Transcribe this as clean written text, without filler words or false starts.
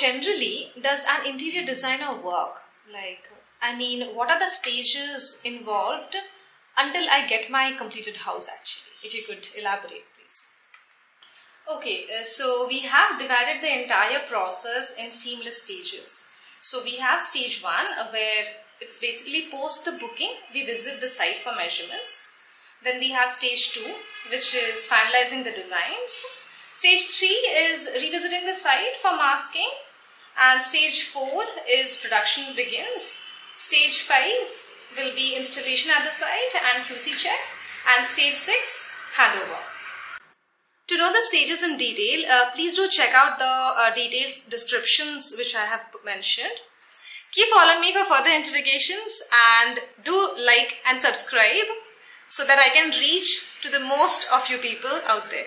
generally does an interior designer work? Like, I mean, what are the stages involved until I get my completed house actually? If you could elaborate, please. Okay, so we have divided the entire process in seamless stages. So we have stage 1 where it's basically post the booking, we visit the site for measurements. Then we have stage 2, which is finalizing the designs. Stage 3 is revisiting the site for masking. And stage 4 is production begins. Stage 5 will be installation at the site and QC check. And stage 6, handover. To know the stages in detail, please do check out the detailed descriptions which I have mentioned. Keep following me for further interrogations and do like and subscribe so that I can reach to the most of you people out there.